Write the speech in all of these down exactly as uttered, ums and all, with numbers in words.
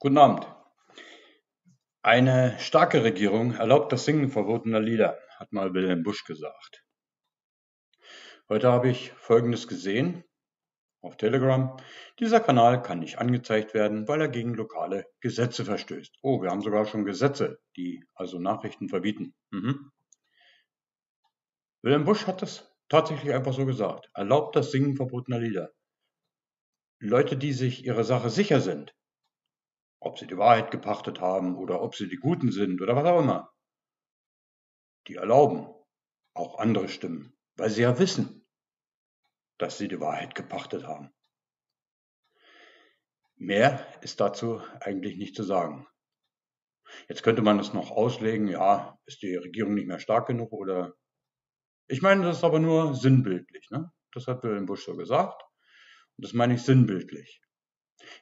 Guten Abend. Eine starke Regierung erlaubt das Singen verbotener Lieder, hat mal Wilhelm Busch gesagt. Heute habe ich Folgendes gesehen auf Telegram. Dieser Kanal kann nicht angezeigt werden, weil er gegen lokale Gesetze verstößt. Oh, wir haben sogar schon Gesetze, die also Nachrichten verbieten. Mhm. Wilhelm Busch hat das tatsächlich einfach so gesagt. Erlaubt das Singen verbotener Lieder. Leute, die sich ihrer Sache sicher sind, ob sie die Wahrheit gepachtet haben oder ob sie die Guten sind oder was auch immer, die erlauben auch andere Stimmen, weil sie ja wissen, dass sie die Wahrheit gepachtet haben. Mehr ist dazu eigentlich nicht zu sagen. Jetzt könnte man es noch auslegen, ja, ist die Regierung nicht mehr stark genug oder... Ich meine, das ist aber nur sinnbildlich, ne? Das hat Wilhelm Busch so gesagt. Das meine ich sinnbildlich.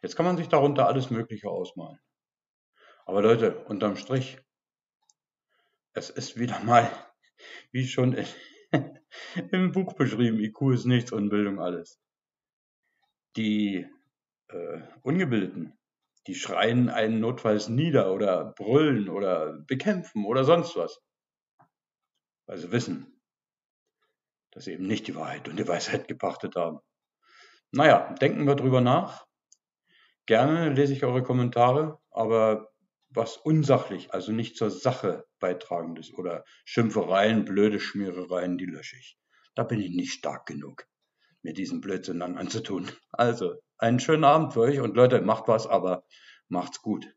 Jetzt kann man sich darunter alles Mögliche ausmalen. Aber Leute, unterm Strich, es ist wieder mal, wie schon in, im Buch beschrieben, I Q ist nichts und Bildung alles. Die äh, Ungebildeten, die schreien einen notfalls nieder oder brüllen oder bekämpfen oder sonst was. Weil sie wissen, dass sie eben nicht die Wahrheit und die Weisheit gepachtet haben. Naja, denken wir drüber nach. Gerne lese ich eure Kommentare, aber was unsachlich, also nicht zur Sache beitragendes oder Schimpfereien, blöde Schmierereien, die lösche ich. Da bin ich nicht stark genug, mir diesen Blödsinn dann anzutun. Also, einen schönen Abend für euch und Leute, macht was, aber macht's gut.